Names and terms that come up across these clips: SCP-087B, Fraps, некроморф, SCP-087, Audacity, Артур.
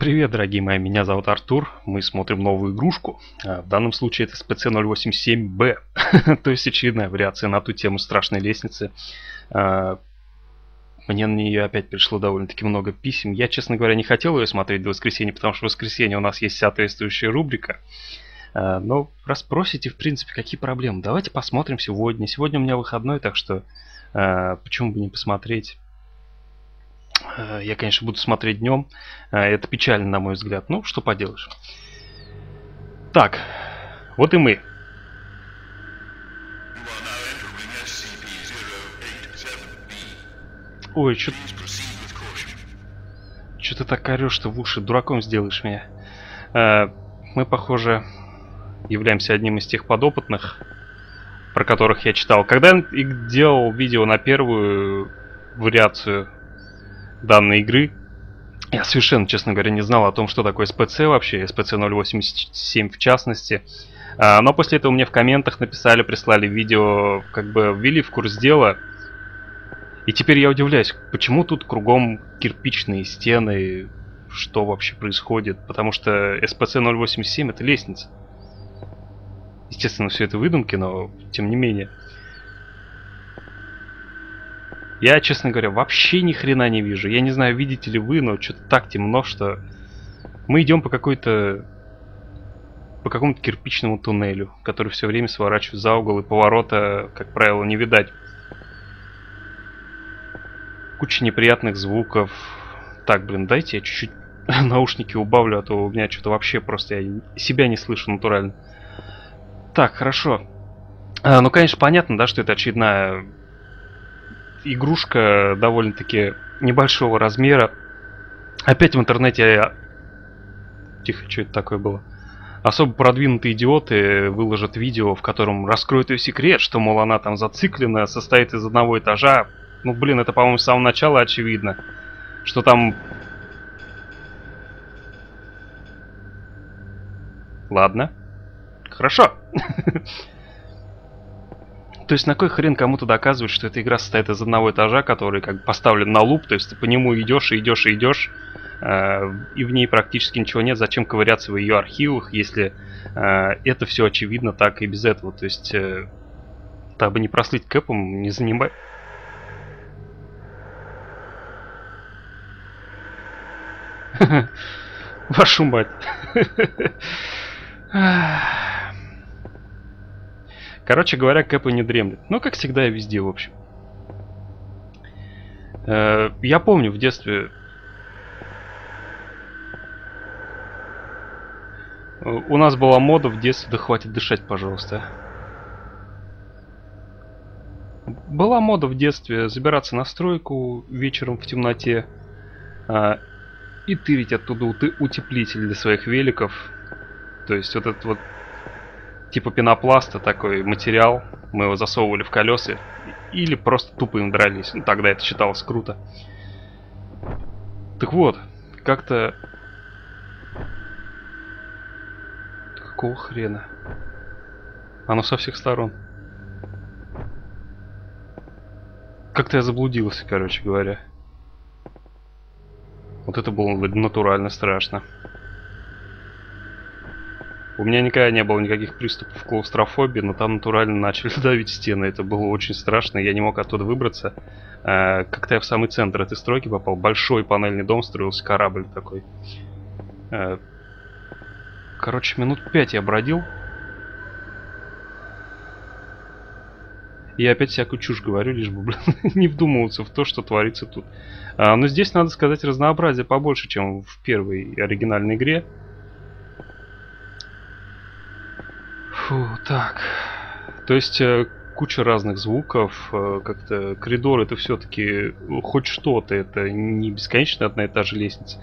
Привет, дорогие мои, меня зовут Артур, мы смотрим новую игрушку, в данном случае это SCP-087B, то есть очередная вариация на ту тему страшной лестницы. Мне на нее опять пришло довольно-таки много писем, я, честно говоря, не хотел ее смотреть до воскресенья, потому что в воскресенье у нас есть соответствующая рубрика, но раз просите, в принципе, какие проблемы, давайте посмотрим сегодня. Сегодня у меня выходной, так что почему бы не посмотреть. Я, конечно, буду смотреть днем. Это печально, на мой взгляд. Ну, что поделаешь. Так, вот и мы. Ой, что ты так орешь, что в уши дураком сделаешь меня. Мы, похоже, являемся одним из тех подопытных, про которых я читал. Когда я делал видео на первую вариацию данной игры, я совершенно, честно говоря, не знал о том, что такое SPC вообще, SPC-087 в частности. Но после этого мне в комментах написали, прислали видео, как бы ввели в курс дела. И теперь я удивляюсь, почему тут кругом кирпичные стены, что вообще происходит. Потому что SPC-087 это лестница. Естественно, все это выдумки, но тем не менее. Я, честно говоря, вообще ни хрена не вижу. Я не знаю, видите ли вы, но что-то так темно, что... Мы идем по какой-то... По какому-то кирпичному туннелю, который все время сворачивает за угол, и поворота, как правило, не видать. Куча неприятных звуков. Так, блин, дайте я чуть-чуть наушники убавлю, а то у меня что-то вообще просто... Я себя не слышу натурально. Так, хорошо. Ну, конечно, понятно, да, что это очередная... игрушка довольно-таки небольшого размера. Опять в интернете... Тихо, что это такое было? Особо продвинутые идиоты выложат видео, в котором раскроют ее секрет, что, мол, она там зациклена, состоит из одного этажа. Ну, блин, это, по-моему, с самого начала очевидно, что там... Ладно. Хорошо. То есть на кой хрен кому-то доказывать, что эта игра состоит из одного этажа, который как бы поставлен на луп, то есть ты по нему идешь и идешь и идешь, и в ней практически ничего нет. Зачем ковыряться в ее архивах, если это все очевидно так и без этого? То есть, дабы не прослыть кэпом, не занимай. Вашу мать. Короче говоря, кэпы не дремлет. Ну, как всегда, и везде, в общем. Я помню в детстве... У нас была мода в детстве... Да хватит дышать, пожалуйста. Была мода в детстве забираться на стройку вечером в темноте и тырить оттуда утеплитель для своих великов. То есть вот этот вот... Типа пенопласта, такой материал. Мы его засовывали в колеса. Или просто тупо им дрались. Ну, тогда это считалось круто. Так вот, как-то... Какого хрена? Оно со всех сторон. Как-то я заблудился, короче говоря. Вот это было натурально страшно. У меня никогда не было никаких приступов клаустрофобии, но там натурально начали давить стены. Это было очень страшно, я не мог оттуда выбраться. Как-то я в самый центр этой стройки попал. Большой панельный дом, строился корабль такой. Короче, минут 5 я бродил. Я опять всякую чушь говорю, лишь бы, блин, не вдумываться в то, что творится тут. Но здесь, надо сказать, разнообразие побольше, чем в первой оригинальной игре. Фу, так. То есть куча разных звуков, как-то коридор, это все-таки хоть что-то, это не бесконечная одна и та же лестница.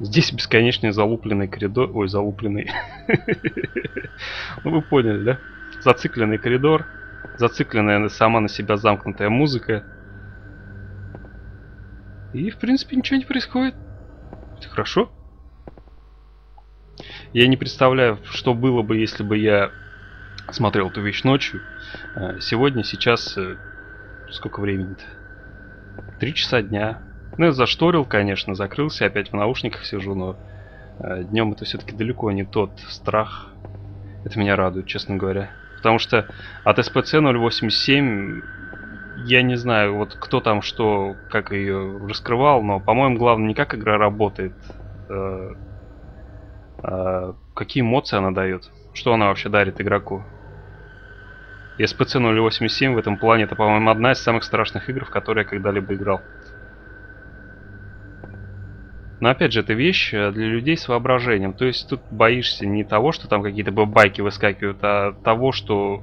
Здесь бесконечный залупленный коридор, ой, залупленный. Ну вы поняли, да? Зацикленный коридор, зацикленная сама на себя замкнутая музыка. И в принципе ничего не происходит. Это хорошо. Я не представляю, что было бы, если бы я смотрел эту вещь ночью. Сегодня, сейчас... Сколько времени-то? 3 часа дня. Ну, я зашторил, конечно, закрылся, опять в наушниках сижу, но Днем это все-таки далеко не тот страх. Это меня радует, честно говоря. Потому что от SCP-087, я не знаю, вот кто там что, как ее раскрывал, но, по-моему, главное не как игра работает, какие эмоции она дает, что она вообще дарит игроку. И SCP-087 в этом плане, это, по-моему, одна из самых страшных игр, в которые я когда-либо играл. Но опять же, это вещь для людей с воображением. То есть тут боишься не того, что там какие-то бабайки выскакивают, а того, что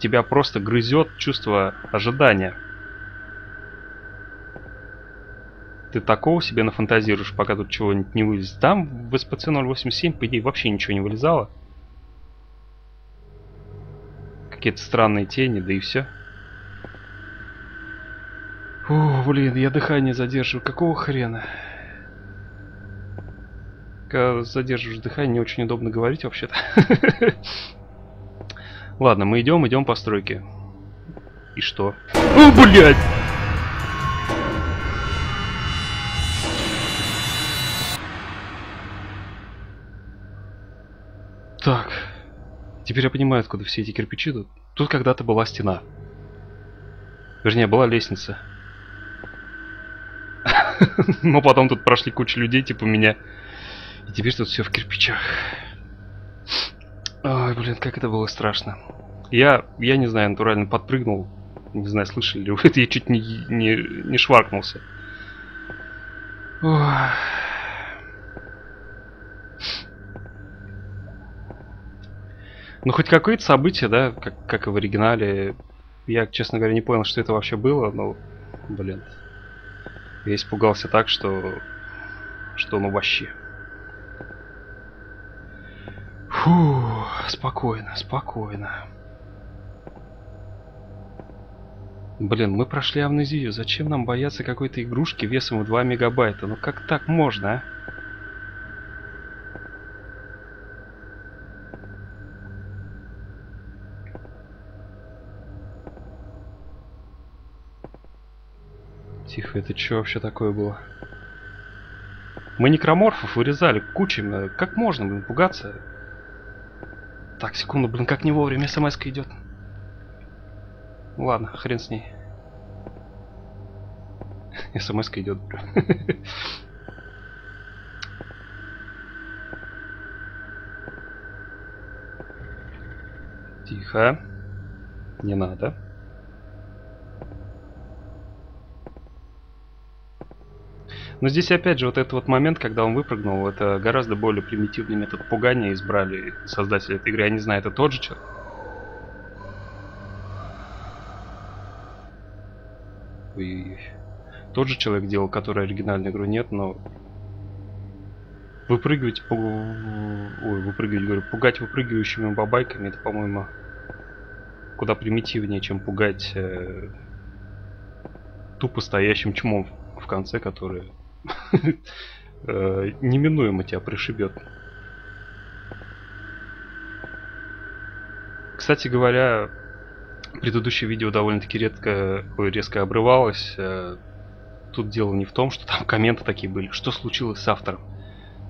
тебя просто грызет чувство ожидания. Ты такого себе нафантазируешь, пока тут чего-нибудь не вылезет. Там в SCP-087, по идее, вообще ничего не вылезало. Какие-то странные тени, да и все. О, блин, я дыхание задерживаю. Какого хрена? Когда задерживаешь дыхание, не очень удобно говорить вообще-то. Ладно, мы идем по стройке. И что? О, блядь! Так. Теперь я понимаю, откуда все эти кирпичи тут. Тут когда-то была стена. Вернее, была лестница. Но потом тут прошли куча людей, типа меня. И теперь тут все в кирпичах. Ой, блин, как это было страшно. Я не знаю, натурально подпрыгнул. Не знаю, слышали ли вы это, я чуть не шваркнулся. Ой. Ну, хоть какое-то событие, да, как и в оригинале. Я, честно говоря, не понял, что это вообще было, но, блин. Я испугался так, что ну вообще. Фу, спокойно, спокойно. Блин, мы прошли амнезию. Зачем нам бояться какой-то игрушки весом в 2 мегабайта? Ну как так можно, а? Тихо, это что вообще такое было? Мы некроморфов вырезали кучами. Как можно, блин, пугаться? Так, секунду, блин, как не вовремя смс-ка идет. Ладно, хрен с ней. Смс-ка идет. Тихо. Не надо. Но здесь опять же вот этот вот момент, когда он выпрыгнул, это гораздо более примитивный метод пугания избрали создатели этой игры. Я не знаю, это тот же человек. Ой-ой-ой. Тот же человек делал, который оригинальную игру нет, но... Выпрыгивать... Ой, выпрыгивать, говорю, пугать выпрыгивающими бабайками, это, по-моему, куда примитивнее, чем пугать тупо стоящим чмом в конце, который... неминуемо тебя пришибет. Кстати говоря, предыдущее видео довольно-таки резко обрывалось. Тут дело не в том, что там комменты такие были. Что случилось с автором?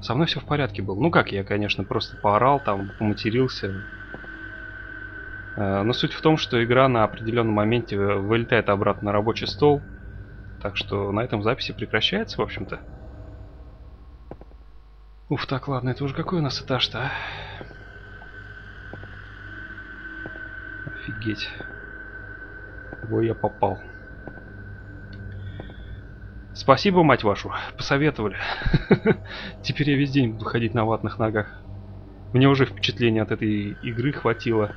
Со мной все в порядке было. Ну как, я, конечно, просто поорал, там, поматерился. Но суть в том, что игра на определенном моменте вылетает обратно на рабочий стол. Так что на этом записи прекращается, в общем-то. Уф, так, ладно, это уже какой у нас этаж-то, а? Офигеть. Во, я попал. Спасибо, мать вашу, посоветовали. Теперь я весь день буду ходить на ватных ногах. Мне уже впечатления от этой игры хватило.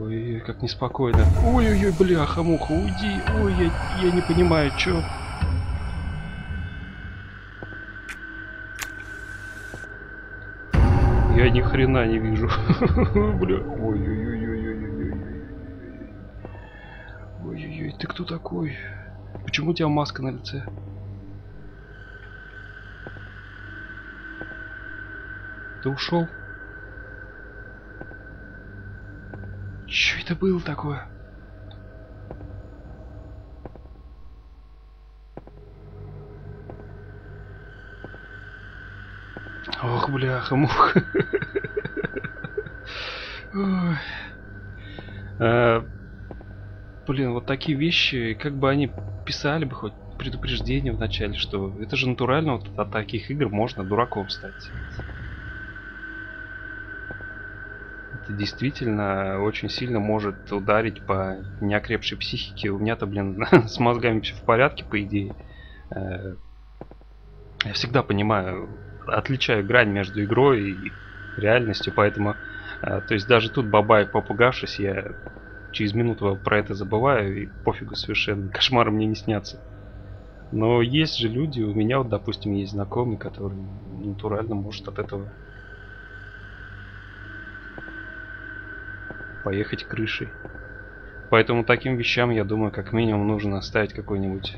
Ой-ой-ой, как неспокойно. Ой-ой-ой, бляха-муха, уйди. Ой, я не понимаю, чё. Я ни хрена не вижу. Бля. Ой-ой-ой-ой-ой-ой-ой. Ой-ой-ой, ты кто такой? Почему у тебя маска на лице? Ты ушел? Чё это было такое? Ох, бляха-муха. Блин, вот такие вещи, как бы они писали бы хоть предупреждение в начале, что это же натурально, вот от таких игр можно дураком стать. Это действительно очень сильно может ударить по неокрепшей психике. У меня-то, блин, с мозгами все в порядке, по идее. Я всегда понимаю, отличаю грань между игрой и реальностью, поэтому... То есть даже тут бабаек попугавшись, я через минуту про это забываю, и пофигу совершенно, кошмары мне не снятся. Но есть же люди, у меня вот, допустим, есть знакомый, который натурально может от этого поехать крышей. Поэтому таким вещам, я думаю, как минимум нужно оставить какое-нибудь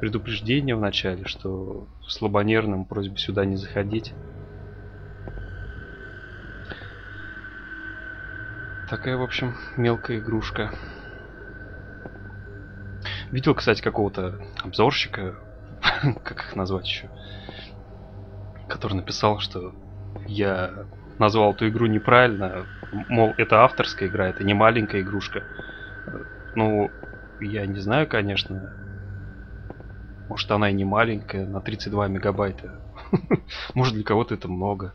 предупреждение в начале, что слабонервным просьба сюда не заходить. Такая, в общем, мелкая игрушка. Видел, кстати, какого-то обзорщика, как их назвать еще, который написал, что я назвал эту игру неправильно, мол, это авторская игра, это не маленькая игрушка. Ну, я не знаю, конечно, может, она и не маленькая, на 32 мегабайта. Может, для кого-то это много.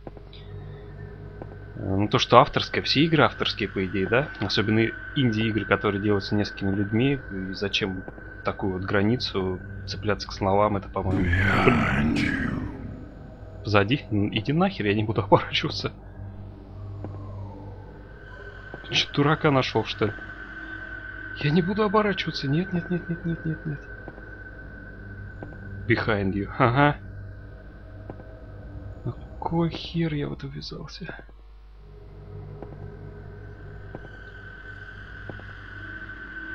Ну, то, что авторская, все игры авторские, по идее, да? Особенно инди-игры, которые делаются несколькими людьми. И зачем такую вот границу цепляться к словам? Это, по-моему... Позади? Иди нахер, я не буду оборачиваться. Че, дурака нашел, что ли? Я не буду оборачиваться. Нет, нет, нет, нет, нет, нет, нет. Behind you. Ага. На какой хер я в это ввязался?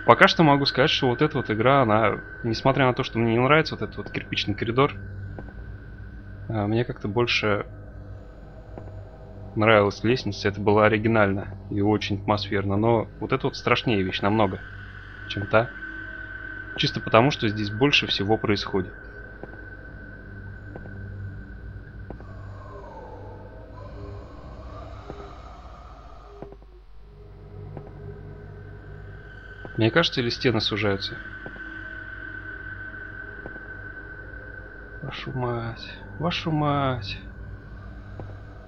Пока что могу сказать, что вот эта вот игра, она, несмотря на то, что мне не нравится вот этот вот кирпичный коридор, мне как-то больше нравилась лестница, это было оригинально и очень атмосферно, но вот это вот страшнее вещь намного, чем та. Чисто потому, что здесь больше всего происходит. Мне кажется, или стены сужаются? Вашу мать. Вашу мать.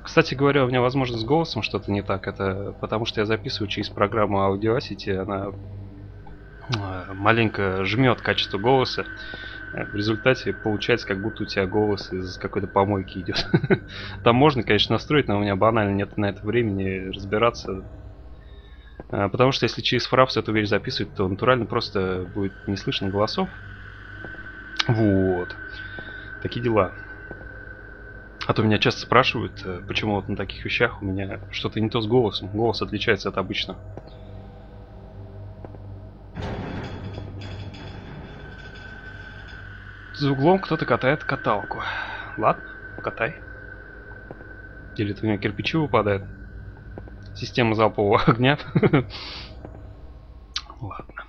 Кстати говоря, у меня, возможно, с голосом что-то не так. Это потому, что я записываю через программу Audacity. Она маленько жмет качество голоса. В результате получается, как будто у тебя голос из какой-то помойки идет. Там можно, конечно, настроить, но у меня банально нет на это времени разбираться. Потому что если через Fraps эту вещь записывать, то натурально просто будет не слышно голосов. Вот. Такие дела. А то меня часто спрашивают, почему вот на таких вещах у меня что-то не то с голосом. Голос отличается от обычного. За углом кто-то катает каталку. Ладно, катай. Или это у него кирпичи выпадают. Система залпового огня. Ладно.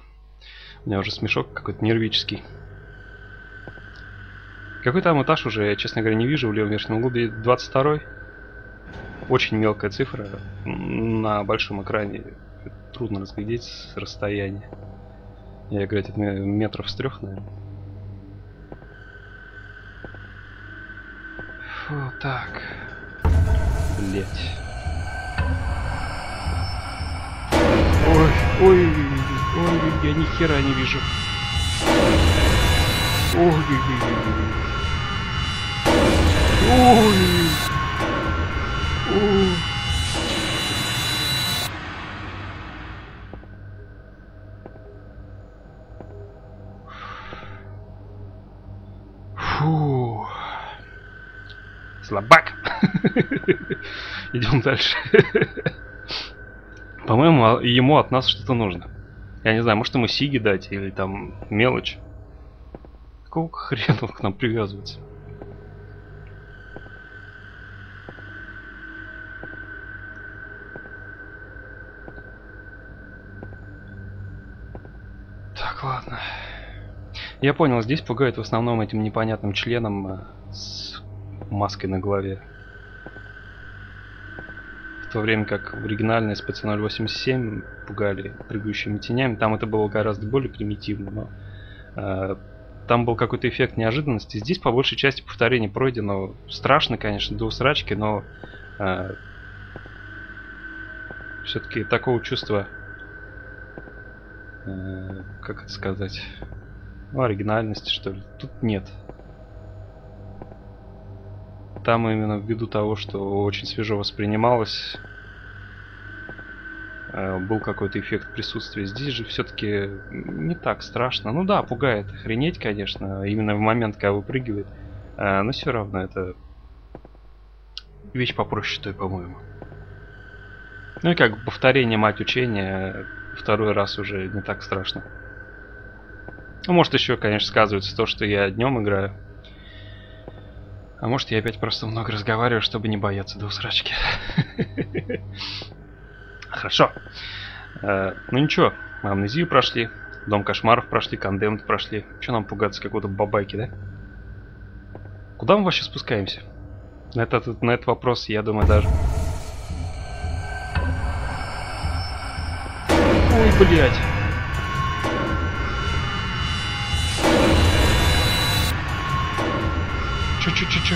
У меня уже смешок какой-то нервический. Какой там этаж уже, я, честно говоря, не вижу. В левом верхнем углу 22-й. Очень мелкая цифра. На большом экране трудно разглядеть с расстояния. Я играю где-то метров с 3, наверное. Фу, так. Блять. Ой, я ни хера не вижу. Ой. Фу. Слабак. Идем дальше. По-моему, ему от нас что-то нужно. Я не знаю, может ему сиги дать или там мелочь. Какого хрена он к нам привязывается? Так, ладно. Я понял, здесь пугают в основном этим непонятным членом с маской на голове. В то время как в оригинальной SCP-087 пугали прыгающими тенями, там это было гораздо более примитивно, но там был какой-то эффект неожиданности. Здесь по большей части повторение пройдено. Страшно, конечно, до усрачки, но все-таки такого чувства, как это сказать, ну, оригинальности, что ли, тут нет. Там именно ввиду того, что очень свежо воспринималось, был какой-то эффект присутствия. Здесь же все-таки не так страшно. Ну да, пугает, охренеть, конечно, именно в момент, когда выпрыгивает. Но все равно это вещь попроще той, по-моему. Ну и как повторение мать учения, второй раз уже не так страшно. Ну, может, еще, конечно, сказывается то, что я днем играю. А может, я опять просто много разговариваю, чтобы не бояться до усрачки. Хорошо. Ну ничего, амнезию прошли, дом кошмаров прошли, кондемнт прошли. Че нам пугаться какой-то бабайки, да? Куда мы вообще спускаемся? На этот вопрос, я думаю, даже... Ой, блядь! Че?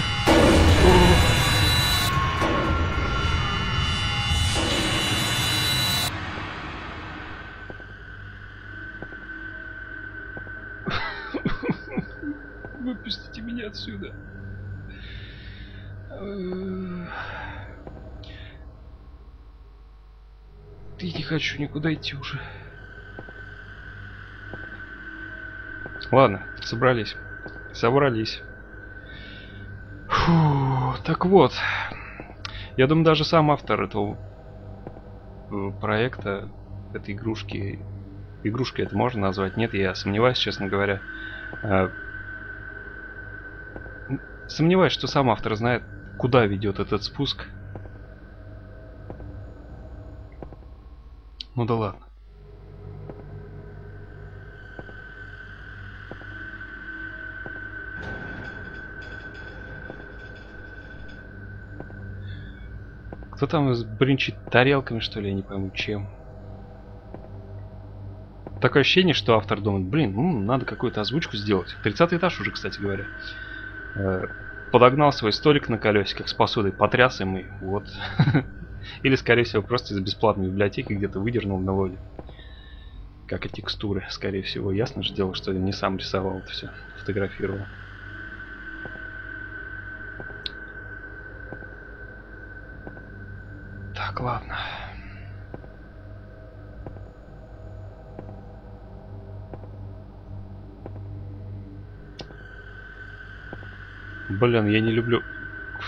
Выпустите меня отсюда. Ты не хочу никуда идти уже. Ладно, собрались. Фу, так вот, я думаю, даже сам автор этого проекта, этой игрушки, игрушкой это можно назвать? Нет, я сомневаюсь, честно говоря. Сомневаюсь, что сам автор знает, куда ведет этот спуск. Ну да ладно. Кто там бринчит тарелками, что ли, я не пойму, чем. Такое ощущение, что автор думает, блин, надо какую-то озвучку сделать. 30 этаж уже, кстати говоря. Подогнал свой столик на колесиках с посудой, потряс им и вот. Или, скорее всего, просто из бесплатной библиотеки где-то выдернул на воле. Как и текстуры, скорее всего. Ясно же дело, что я не сам рисовал это все, фотографировал. Так, ладно. Блин, я не люблю...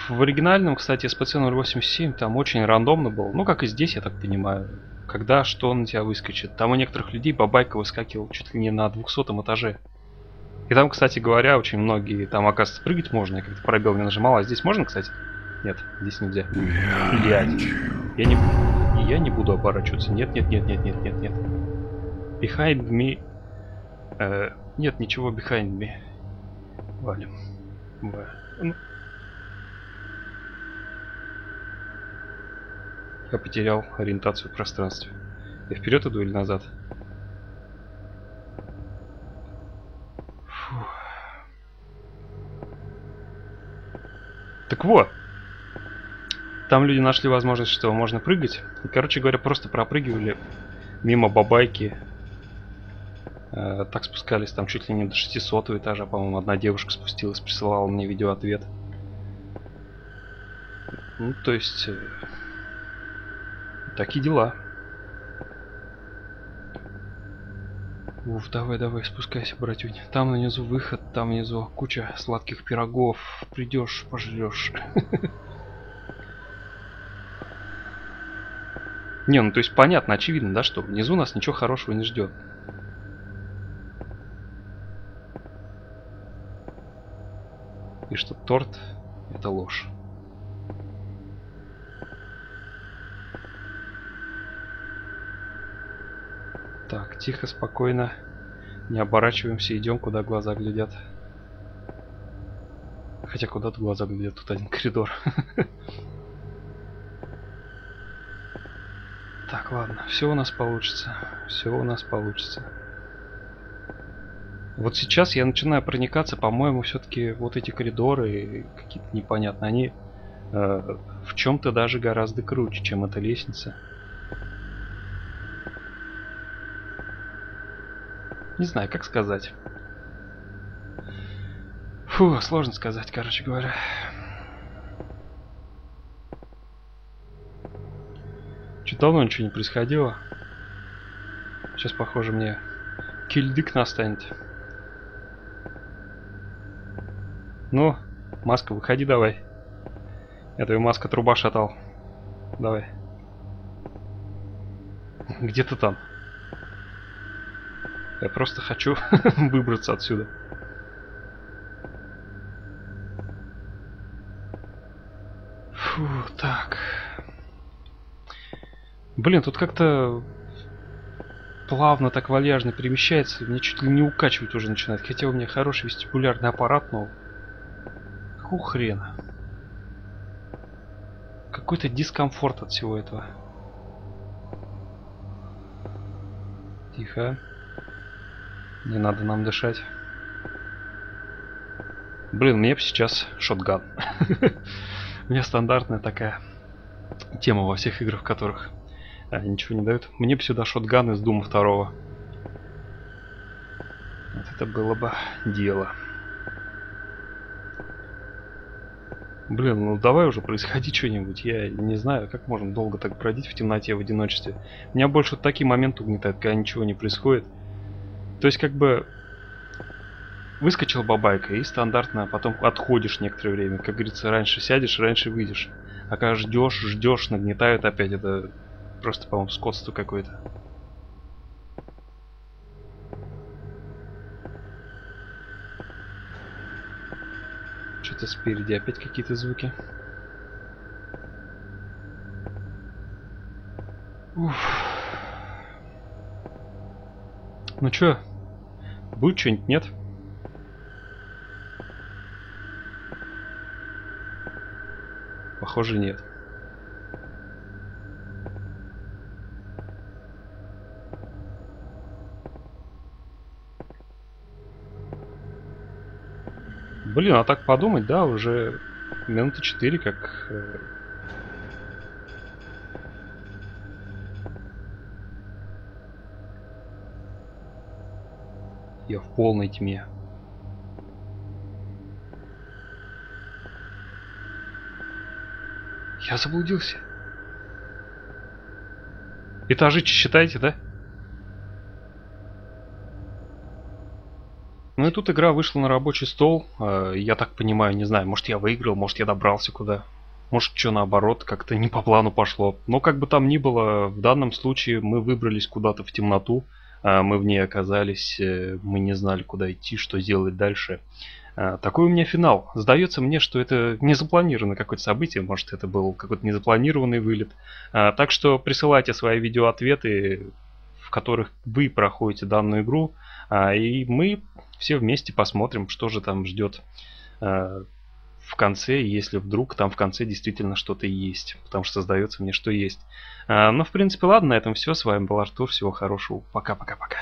В оригинальном, кстати, SCP-087 там очень рандомно было. Ну, как и здесь, я так понимаю. Когда что на тебя выскочит. Там у некоторых людей бабайка выскакивал чуть ли не на 200 этаже. И там, кстати говоря, очень многие... Там, оказывается, прыгать можно. Я как-то пробел не нажимал. А здесь можно, кстати? Нет, здесь нельзя. Блядь. Я не буду оборачиваться. Нет. Behind me... нет, ничего behind me. Валим. Я потерял ориентацию в пространстве. Я вперед иду или назад? Фу. Так вот. Там люди нашли возможность, что можно прыгать. И, короче говоря, просто пропрыгивали мимо бабайки. Так спускались, там чуть ли не до 600 этажа, по-моему, одна девушка спустилась, присылала мне видеоответ. Ну, то есть, такие дела. Уф, давай, спускайся, братюнь. Там внизу выход, там внизу куча сладких пирогов. Придешь, пожрешь. Не, ну то есть понятно, очевидно, да, что внизу нас ничего хорошего не ждет. И что торт — это ложь. Так, тихо, спокойно. Не оборачиваемся, идем, куда глаза глядят. Хотя куда-то глаза глядят, тут один коридор. Так, ладно, все у нас получится. Все у нас получится. Вот сейчас я начинаю проникаться, по-моему, все-таки вот эти коридоры какие-то непонятные, они в чем-то даже гораздо круче, чем эта лестница. Не знаю, как сказать. Фу, сложно сказать, короче говоря. Чё-то давно ничего не происходило. Сейчас, похоже, мне кильдык настанет. Ну, маска, выходи давай. Я твою маску труба шатал. Давай. Где ты там? Я просто хочу выбраться отсюда. Фу, так. Блин, тут как-то плавно так вальяжно перемещается. Мне чуть ли не укачивать уже начинает. Хотя у меня хороший вестибулярный аппарат, но... Какого хрена? Какой-то дискомфорт от всего этого. Тихо. Не надо нам дышать. Блин, мне бы сейчас шотган. У меня стандартная такая тема во всех играх, в которых ничего не дают. Мне бы сюда шотган из Дума 2. Вот это было бы дело. Блин, ну давай уже происходи что-нибудь. Я не знаю, как можно долго так бродить в темноте, в одиночестве. Меня больше вот такие моменты угнетают, когда ничего не происходит. То есть как бы выскочил бабайка и стандартно потом отходишь некоторое время. Как говорится, раньше сядешь, раньше выйдешь. А когда ждешь, ждешь, нагнетают опять. Это просто, по-моему, скотство какое-то. Что-то спереди опять какие-то звуки. Уф. Ну чё? Будет что-нибудь, нет? Похоже, нет. Блин, а так подумать, да, уже минуты 4 как... Я в полной тьме. Я заблудился. Этажи считаете, да? Ну и тут игра вышла на рабочий стол. Я так понимаю, не знаю, может я выиграл, может я добрался куда. Может что наоборот, как-то не по плану пошло. Но как бы там ни было, в данном случае мы выбрались куда-то в темноту. Мы в ней оказались, мы не знали, куда идти, что делать дальше. Такой у меня финал. Сдается мне, что это не запланированное какое-то событие. Может это был какой-то незапланированный вылет. Так что присылайте свои видеоответы, в которых вы проходите данную игру. И мы все вместе посмотрим, что же там ждет в конце, если вдруг там в конце действительно что-то есть. Потому что сдается мне, что есть. Ну, в принципе, ладно, на этом все. С вами был Артур. Всего хорошего. Пока-пока-пока.